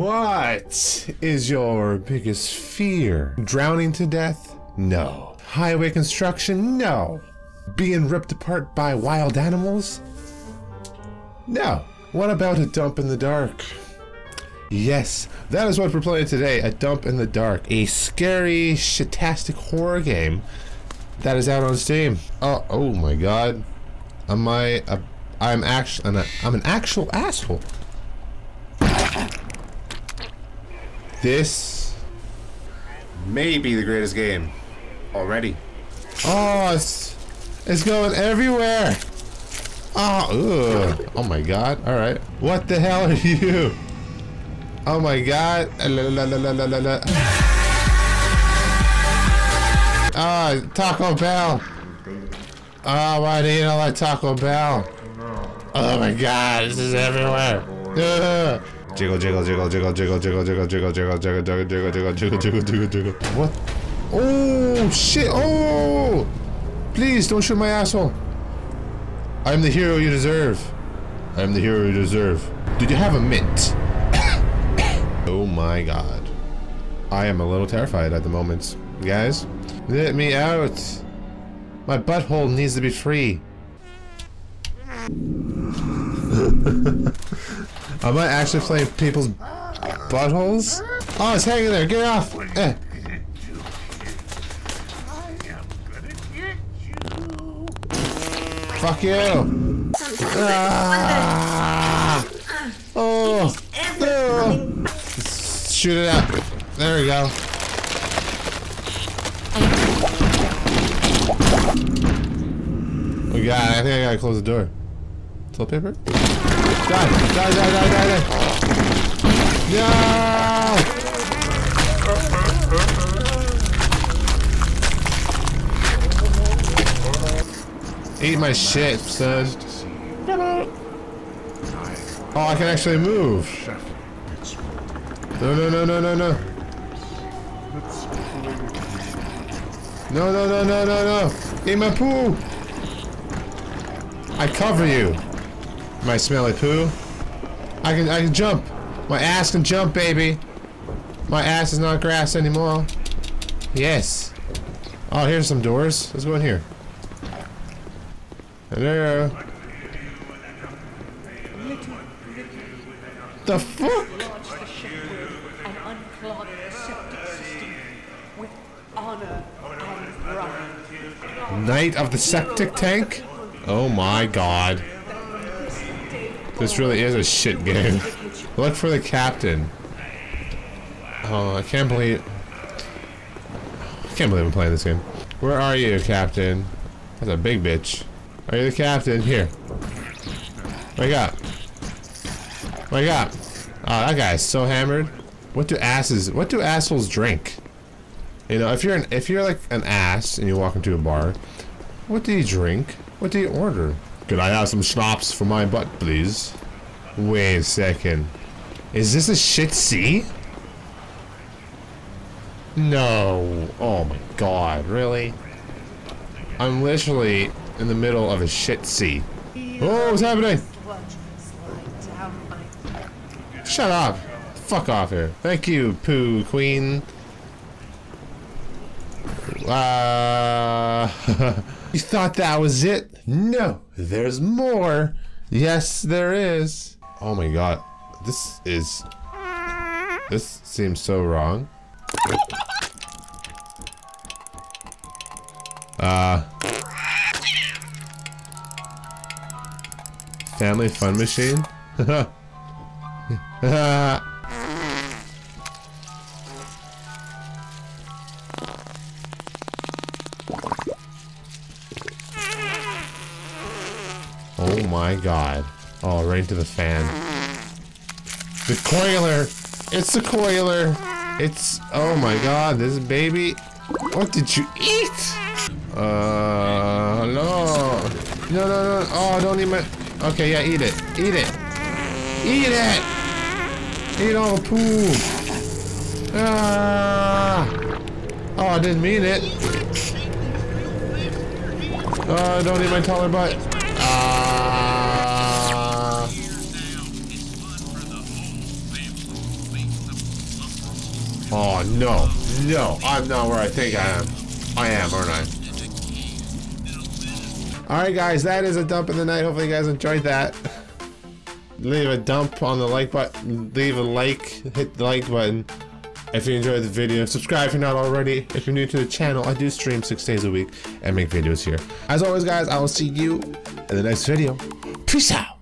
What is your biggest fear? Drowning to death? No. Highway construction? No. Being ripped apart by wild animals? No. What about A Dump in the Dark? Yes, that is what we're playing today, A Dump in the Dark. A scary, shitastic horror game that is out on Steam. Oh my god. Am I... I'm an actual asshole. This may be the greatest game already. Oh, it's going everywhere. Oh, ugh. Oh my god. All right. What the hell are you? Oh my god. Ah, Taco Bell. Oh, why do you not like Taco Bell? Oh my god, this is everywhere. Ugh. Jiggle, jiggle, jiggle, jiggle, jiggle, jiggle, jiggle, jiggle, jiggle, jiggle, jiggle, jiggle, jiggle, jiggle, jiggle, jiggle, jiggle. What? Oh shit! Oh, please don't shoot my asshole. I'm the hero you deserve. I'm the hero you deserve. Did you have a mint? Oh my god, I am a little terrified at the moment, guys. Let me out. My butthole needs to be free. Am I actually playing people's buttholes? Oh, it's hanging there. Get off! Eh. Fuck you! Ah. Oh! No. Shoot it out. There we go. We got it. I think I gotta close the door. Toilet paper? Die, die, die, die, die, die. No! Eat my shit, son. Oh, I can actually move. No, no, no, no, no, no. No, no, no, no, no, no. Eat my poo. I cover you. My smelly poo. I can jump. My ass can jump, baby. My ass is not grass anymore. Yes. Oh, here's some doors. Let's go in here. Hello. The fuck? Night of the septic tank? Oh my god. This really is a shit game. Look for the captain. Oh, I can't believe I'm playing this game. Where are you, captain? That's a big bitch. Are you the captain? Here. Wake up. Wake up. Oh, that guy is so hammered. What do assholes drink? You know, if you're like an ass and you walk into a bar, what do you drink? What do you order? Could I have some schnapps for my butt, please? Wait a second. Is this a shit sea? No. Oh my god, really? I'm literally in the middle of a shit sea. Oh, what's happening? Shut up. Fuck off here. Thank you, poo queen. You thought that was it? No, there's more. Yes, there is. Oh my god, this seems so wrong. Family fun machine? Oh my god. Oh, right into the fan. The coiler! It's the coiler! It's... Oh my god, this baby... What did you eat? No. No, no, no. Oh, don't eat my... Okay, yeah, eat it. Eat it. Eat it! Eat all the poo! Ah! Oh, I didn't mean it. Oh, don't eat my taller butt. Oh, no. No, I'm not where I think I am. I am, aren't I? Alright guys, that is a dump in the night. Hopefully you guys enjoyed that. Leave a dump on the like button. Leave a like. Hit the like button if you enjoyed the video. Subscribe if you're not already. If you're new to the channel, I do stream 6 days a week and make videos here. As always guys, I will see you in the next video. Peace out!